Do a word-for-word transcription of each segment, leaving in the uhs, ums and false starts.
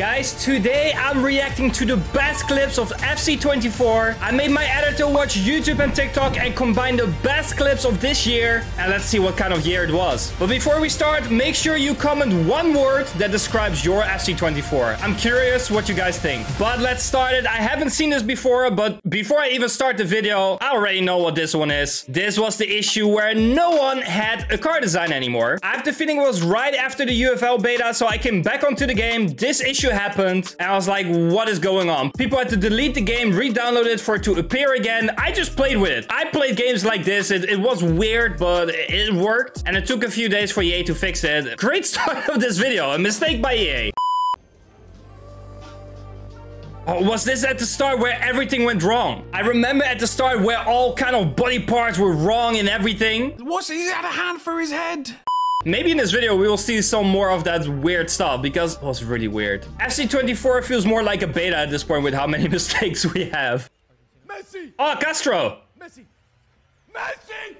Guys, today I'm reacting to the best clips of F C twenty-four. I made my editor watch YouTube and TikTok and combine the best clips of this year. And let's see what kind of year it was. But before we start, make sure you comment one word that describes your F C twenty-four. I'm curious what you guys think. But let's start it. I haven't seen this before, but before I even start the video, I already know what this one is. This was the issue where no one had a car design anymore. I have the feeling it was right after the U F L beta, so I came back onto the game. This issue happened, and I was like, what is going on? People had to delete the game, re-download it for it to appear again. I just played with it. I played games like this. It, it was weird, but it, it worked, and it took a few days for E A to fix it. Great start of this video. A mistake by E A. Oh, was this at the start where everything went wrong? I remember at the start where all kind of body parts were wrong and everything. What's he had a hand for his head? Maybe in this video we will see some more of that weird stuff, because it was really weird. F C twenty-four feels more like a beta at this point with how many mistakes we have. Messi. Oh, Castro. Messi. Messi.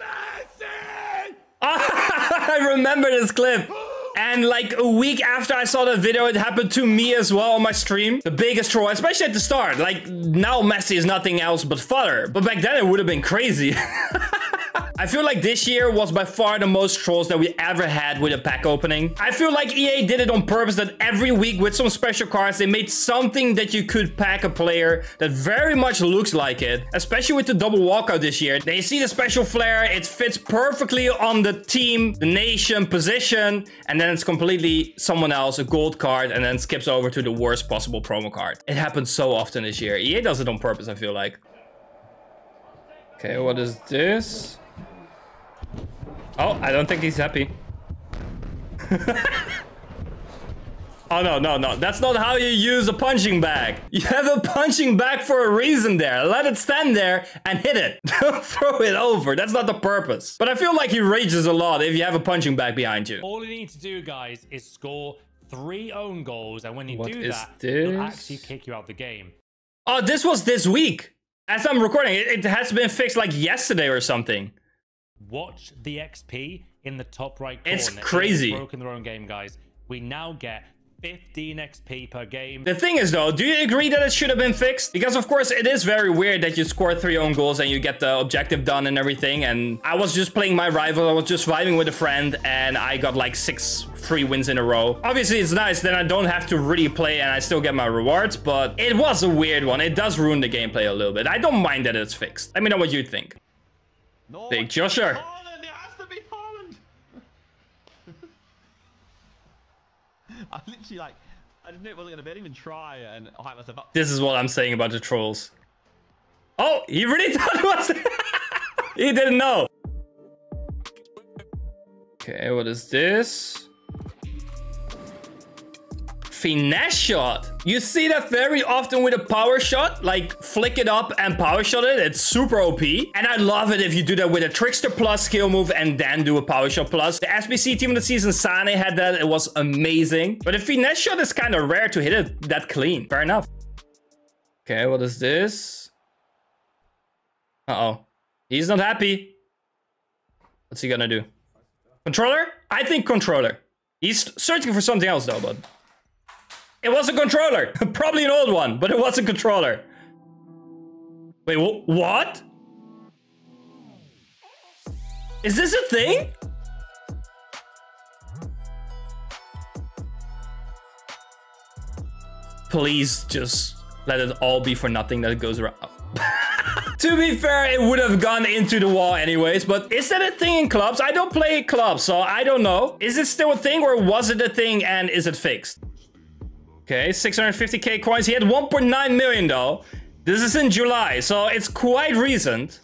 Messi. Oh, I remember this clip. And like a week after I saw that video, it happened to me as well on my stream. The biggest troll, especially at the start. Like, now Messi is nothing else but fodder. But back then it would have been crazy. I feel like this year was by far the most trolls that we ever had with a pack opening. I feel like E A did it on purpose, that every week with some special cards, they made something that you could pack a player that very much looks like it. Especially with the double walkout this year. They see the special flare, it fits perfectly on the team, the nation, position, and then it's completely someone else, a gold card, and then skips over to the worst possible promo card. It happens so often this year. E A does it on purpose, I feel like. Okay, what is this? Oh, I don't think he's happy. Oh, no, no, no. That's not how you use a punching bag. You have a punching bag for a reason there. Let it stand there and hit it. Don't throw it over. That's not the purpose. But I feel like he rages a lot if you have a punching bag behind you. All you need to do, guys, is score three own goals. And when you what do that, they'll actually kick you out of the game. Oh, this was this week. As I'm recording, it, it has been fixed like yesterday or something. Watch the X P in the top right corner. It's crazy. They've broken their own game, guys. We now get fifteen X P per game. The thing is, though, do you agree that it should have been fixed? Because, of course, it is very weird that you score three own goals and you get the objective done and everything. And I was just playing my rival. I was just vibing with a friend and I got like six free wins in a row. Obviously, it's nice. Then I don't have to really play and I still get my rewards. But it was a weird one. It does ruin the gameplay a little bit. I don't mind that it's fixed. Let me know what you think. No, Big Joshua. Haaland, it has to be Haaland. I literally like, I didn't know it wasn't gonna be, I didn't even try and hype myself up. This is what I'm saying about the trolls. Oh, he really thought it was. He didn't know. Okay, what is this? Finesse shot. You see that very often with a power shot, like flick it up and power shot it. It's super O P. And I love it if you do that with a trickster plus skill move and then do a power shot plus. The S B C team of the season, Sane, had that. It was amazing. But a finesse shot is kind of rare to hit it that clean. Fair enough. Okay, what is this? Uh-oh. He's not happy. What's he gonna do? Controller? I think controller. He's searching for something else though, bud. It was a controller, probably an old one, but it was a controller. Wait, wh what? Is this a thing? Please just let it all be for nothing that it goes around. To be fair, it would have gone into the wall anyways, but is that a thing in clubs? I don't play clubs, so I don't know. Is it still a thing or was it a thing and is it fixed? Okay, six hundred fifty K coins. He had one point nine million though. This is in July, so it's quite recent.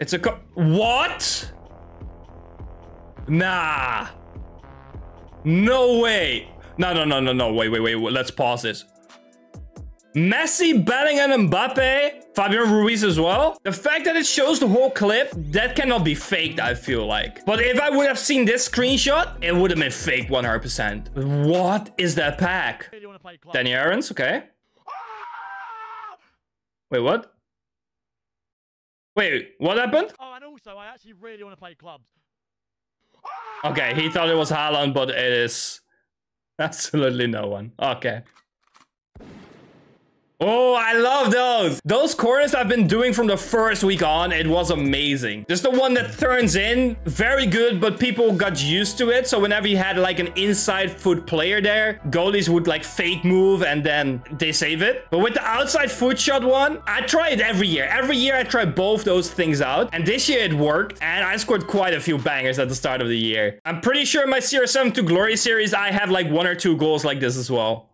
It's a co- What? Nah. No way. No, no, no, no, no. Wait, wait, wait. Let's pause this. Messi, Bellingham, Mbappe, Fabio Ruiz as well. The fact that it shows the whole clip, that cannot be faked, I feel like. But if I would have seen this screenshot, it would have been faked one hundred percent. What is that pack? Danny Aarons, okay. Wait, what? Wait, what happened? Oh, and also, I actually really want to play clubs. Okay, he thought it was Haaland, but it is Absolutely no one. Okay. Oh, I love those. Those corners I've been doing from the first week on. It was amazing. Just the one that turns in. Very good, but people got used to it. So whenever you had like an inside foot player there, goalies would like fake move and then they save it. But with the outside foot shot one, I try it every year. Every year I try both those things out. And this year it worked. And I scored quite a few bangers at the start of the year. I'm pretty sure my C R seven to Glory series, I have like one or two goals like this as well.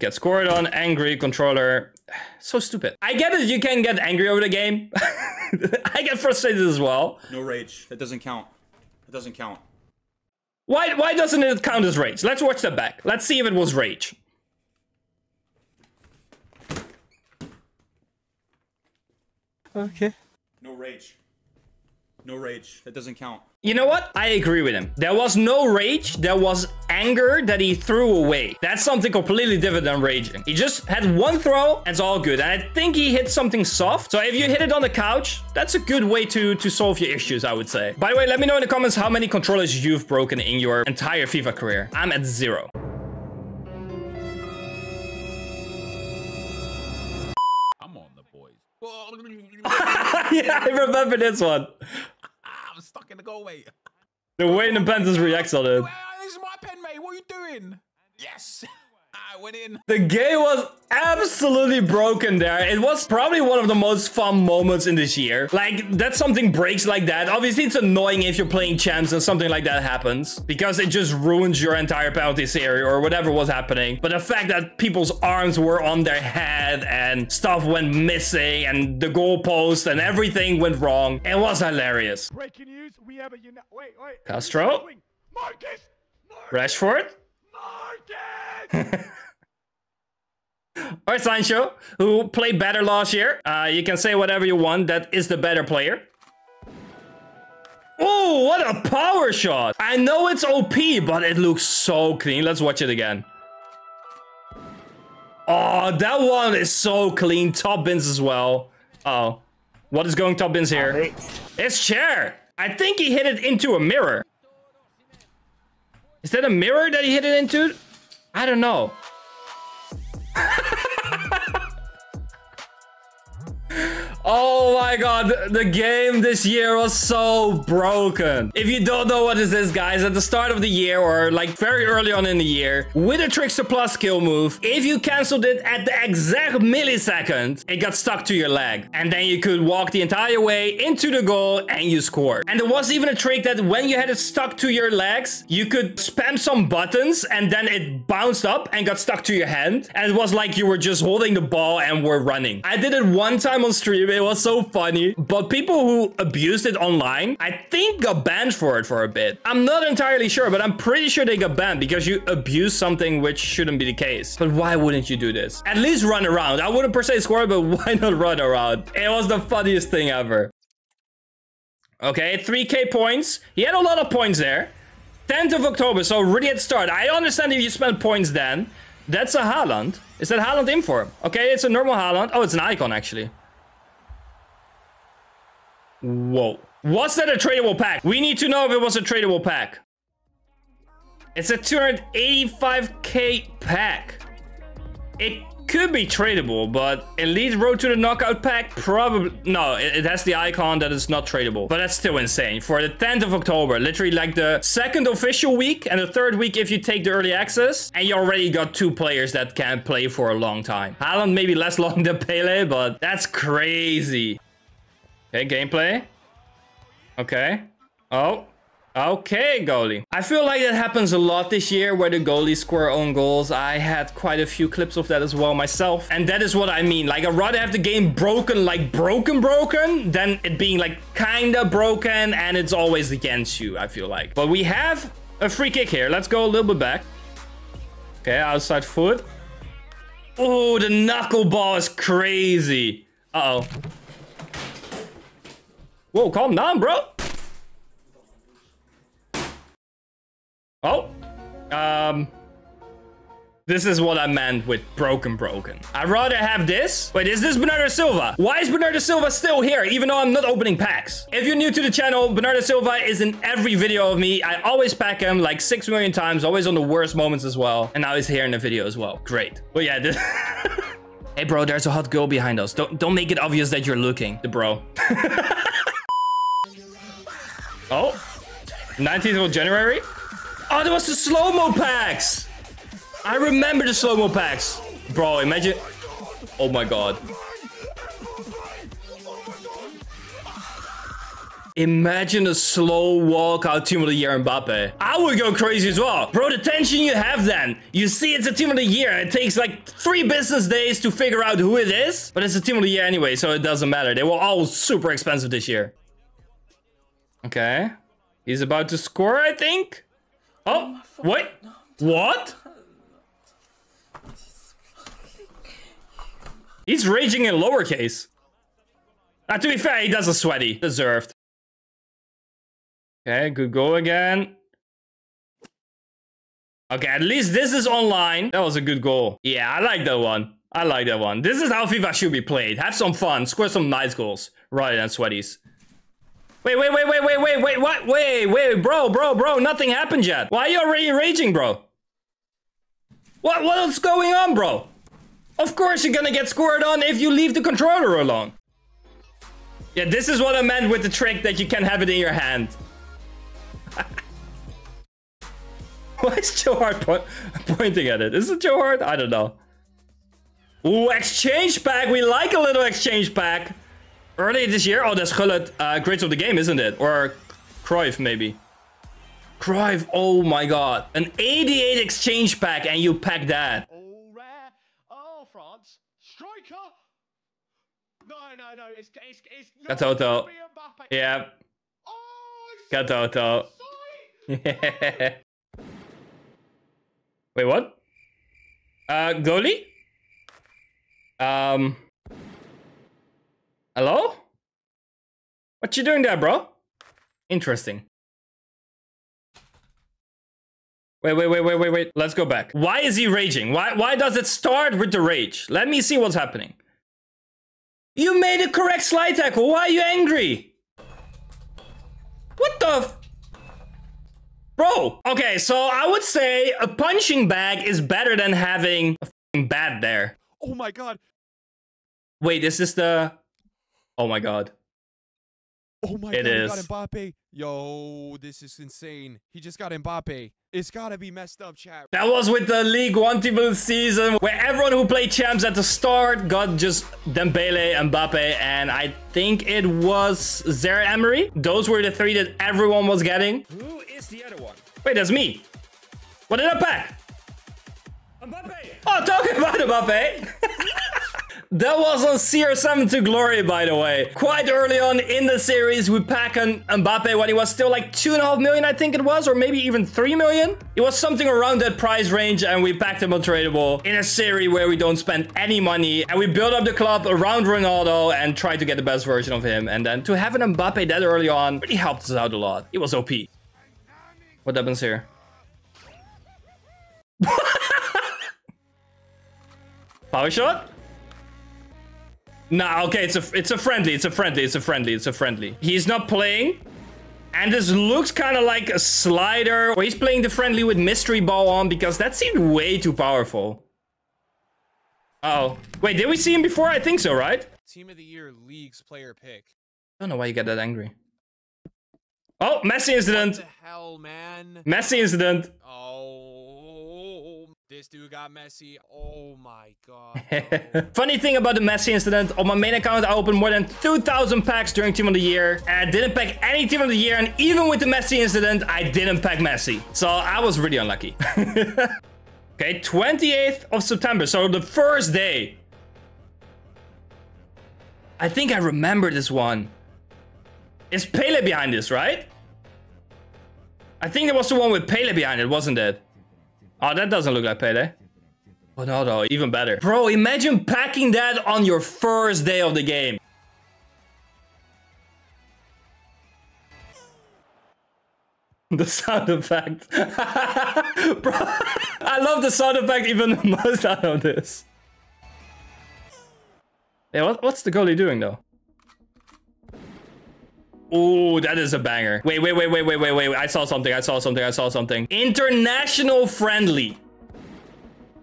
Get scored on, angry controller. So stupid. I get it, you can get angry over the game. I get frustrated as well. No rage. That doesn't count. It doesn't count. Why why doesn't it count as rage? Let's watch that back. Let's see if it was rage. Okay. No rage. No rage. That doesn't count. You know what? I agree with him. There was no rage. There was anger that he threw away. That's something completely different than raging. He just had one throw and it's all good. And I think he hit something soft. So if you hit it on the couch, that's a good way to, to solve your issues, I would say. By the way, let me know in the comments how many controllers you've broken in your entire FIFA career. I'm at zero. I'm on the boys. Yeah, I remember this one. I'm stuck in the goalway. The way the Panthers reacts on it. This is my pen, mate. What are you doing? Yes. I went in. The game was absolutely broken there. It was probably one of the most fun moments in this year. Like, that something breaks like that. Obviously, it's annoying if you're playing champs and something like that happens, because it just ruins your entire penalty series or whatever was happening. But the fact that people's arms were on their head and stuff went missing and the goalpost and everything went wrong, it was hilarious. Breaking news, we have a uni- wait, wait. Castro? Marcus! Marcus! Rashford? Marcus! Or Sancho, who played better last year. Uh, you can say whatever you want. That is the better player. Oh, what a power shot. I know it's O P, but it looks so clean. Let's watch it again. Oh, that one is so clean. Top bins as well. Uh oh. What is going top bins here? Right. It's chair. I think he hit it into a mirror. Is that a mirror that he hit it into? I don't know. Oh my god, the game this year was so broken. If you don't know what is this, guys, at the start of the year or like very early on in the year, with a trickster plus skill move, if you canceled it at the exact millisecond, it got stuck to your leg. And then you could walk the entire way into the goal and you scored. And there was even a trick that when you had it stuck to your legs, you could spam some buttons and then it bounced up and got stuck to your hand. And it was like you were just holding the ball and were running. I did it one time on stream. It was so funny, but people who abused it online, I think, got banned for it for a bit. I'm not entirely sure, but I'm pretty sure they got banned because you abuse something which shouldn't be the case. But why wouldn't you do this? At least run around. I wouldn't per se score, but why not run around? It was the funniest thing ever. Okay, three K points. He had a lot of points there. tenth of October, so really at start. I understand if you spend points then. That's a Haaland. Is that Haaland in for him? Okay, it's a normal Haaland. Oh, it's an icon actually. Whoa. Was that a tradable pack? We need to know if it was a tradable pack. It's a two eighty-five K pack. It could be tradable, but Elite Road to the Knockout pack probably... No, it has the icon that it's not tradable. But that's still insane. For the tenth of October, literally like the second official week and the third week if you take the early access. And you already got two players that can't play for a long time. Haaland maybe less long than Pele, but that's crazy. Okay, gameplay. Okay. Oh. Okay, goalie. I feel like that happens a lot this year where the goalies score own goals. I had quite a few clips of that as well myself. And that is what I mean. Like, I'd rather have the game broken, like broken, broken, than it being like kinda broken and it's always against you, I feel like. But we have a free kick here. Let's go a little bit back. Okay, outside foot. Oh, the knuckleball is crazy. Uh-oh. Whoa, calm down, bro. Oh. Um. This is what I meant with broken, broken. I'd rather have this. Wait, is this Bernardo Silva? Why is Bernardo Silva still here, even though I'm not opening packs? If you're new to the channel, Bernardo Silva is in every video of me. I always pack him like six million times, always on the worst moments as well. And now he's here in the video as well. Great. But yeah, this... Hey, bro, there's a hot girl behind us. Don't, don't make it obvious that you're looking. The bro. Oh, nineteenth of January. Oh, there was the slow-mo packs. I remember the slow-mo packs. Bro, imagine. Oh my God. Imagine a slow walkout team of the year Mbappe. I would go crazy as well. Bro, the tension you have then. You see it's a team of the year. It takes like three business days to figure out who it is. But it's a team of the year anyway, so it doesn't matter. They were all super expensive this year. Okay. He's about to score, I think. Oh, wait. What? He's raging in lowercase. Now, to be fair, he doesn't sweaty. Deserved. Okay, good goal again. Okay, at least this is online. That was a good goal. Yeah, I like that one. I like that one. This is how FIFA should be played. Have some fun. Score some nice goals rather than sweaties. Wait, wait, wait, wait, wait, wait, wait, what? Wait, wait, bro, bro, bro. Nothing happened yet. Why are you already raging, bro? What? What's going on, bro? Of course you're gonna get scored on if you leave the controller alone. Yeah, this is what I meant with the trick that you can have it in your hand. Why is Joe Hart po pointing at it? Is it Joe Hart? I don't know. Ooh, exchange pack. We like a little exchange pack. Earlier this year. Oh, that's Gullit. Uh, grades of the game, isn't it? Or Cruyff, maybe. Cruyff. Oh, my God. An eighty-eight exchange pack and you pack that. All rare. Oh, France. Striker. No, no, no. It's, it's, it's not Katoto. Yeah. Oh, Katoto. Yeah. Wait, what? Uh, goalie? Um. Hello? What you doing there, bro? Interesting. Wait, wait, wait, wait, wait, wait. Let's go back. Why is he raging? Why, why does it start with the rage? Let me see what's happening. You made a correct slide tackle. Why are you angry? What the f... Bro. Okay, so I would say a punching bag is better than having a f***ing bat there. Oh my God. Wait, is this the... Oh my God. Oh my it God, is. He got Mbappe. Yo, this is insane. He just got Mbappe. It's gotta be messed up, chat. That was with the League One Team season where everyone who played champs at the start got just Dembele, Mbappe, and I think it was Zaire Emery. Those were the three that everyone was getting. Who is the other one? Wait, that's me. What did I pack? Mbappe. Oh, talking about Mbappe. That was on C R seven to Glory, by the way. Quite early on in the series, we packed an Mbappe when he was still like two and a half million, I think it was, or maybe even three million. It was something around that price range, and we packed him untradeable in a series where we don't spend any money, and we build up the club around Ronaldo and try to get the best version of him. And then to have an Mbappe that early on really helped us out a lot. It was O P. What happens here? Power shot? Nah, okay, it's a, it's a friendly, it's a friendly, it's a friendly, it's a friendly. He's not playing. And this looks kind of like a slider. Or he's playing the friendly with mystery ball on because that seemed way too powerful. Uh oh. Wait, did we see him before? I think so, right? Team of the year, league's player pick. I don't know why you got that angry. Oh, Messi incident. What the hell, man? Messi incident. Oh, this dude got messy. Oh my God. No. Funny thing about the Messi incident, on my main account, I opened more than two thousand packs during Team of the Year. And I didn't pack any Team of the Year. And even with the Messi incident, I didn't pack Messi. So I was really unlucky. Okay, twenty-eighth of September. So the first day. I think I remember this one. Is Pele behind this, right? I think there was the one with Pele behind it, wasn't it? Oh, that doesn't look like Pele. Oh, no, no, even better. Bro, imagine packing that on your first day of the game. The sound effect. Bro, I love the sound effect even the most out of this. Yeah, what, what's the goalie doing though? Oh, that is a banger. Wait, wait, wait, wait, wait, wait, wait. I saw something. I saw something. I saw something. International friendly.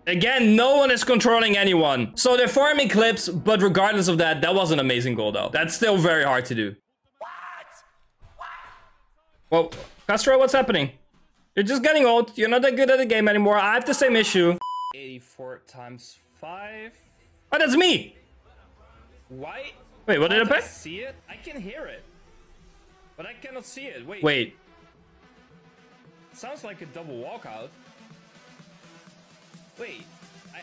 Again, no one is controlling anyone. So they're farming clips, but regardless of that, that was an amazing goal though. That's still very hard to do. Well, Castro, what's happening? You're just getting old. You're not that good at the game anymore. I have the same issue. eighty-four times five. Oh, that's me. Why? Wait, what did I pick? See it? I can hear it, but I cannot see it. Wait. Wait. It sounds like a double walkout. Wait. I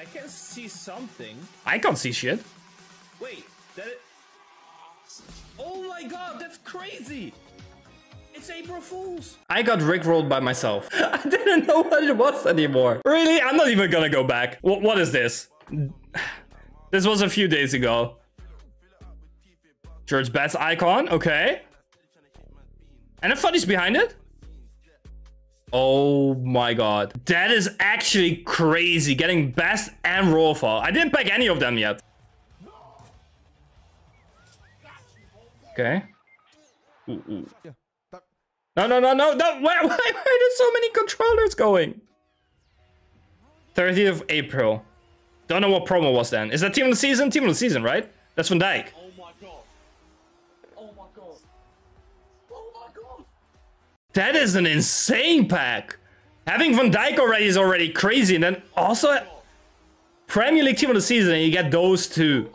I can see something. I can't see shit. Wait. That. It... Oh my god, that's crazy. It's April Fools. I got rickrolled by myself. I didn't know what it was anymore. Really? I'm not even gonna go back. What, what is this? This was a few days ago. Church Bats icon. Okay. And the funnies behind it. Oh my god. That is actually crazy. Getting best and raw fall. I didn't pack any of them yet. Okay. Ooh, ooh. Yeah. No, no, no, no, no. Where, where, where are there so many controllers going? thirtieth of April. Don't know what promo was then. Is that team of the season? Team of the season, right? That's Van Dijk. Oh my god. Oh my god. Oh my god. That is an insane pack. Having Van Dijk already is already crazy. And then also Premier League team of the season and you get those two.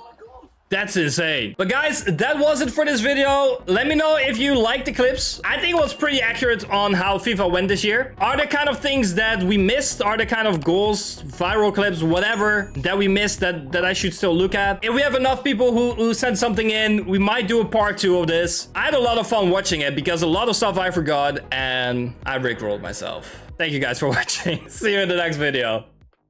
That's insane. But guys, that was it for this video. Let me know if you liked the clips. I think it was pretty accurate on how FIFA went this year. Are there kind of things that we missed? Are there kind of goals, viral clips, whatever that we missed that, that I should still look at? If we have enough people who, who send something in, we might do a part two of this. I had a lot of fun watching it because a lot of stuff I forgot and I rickrolled myself. Thank you guys for watching. See you in the next video.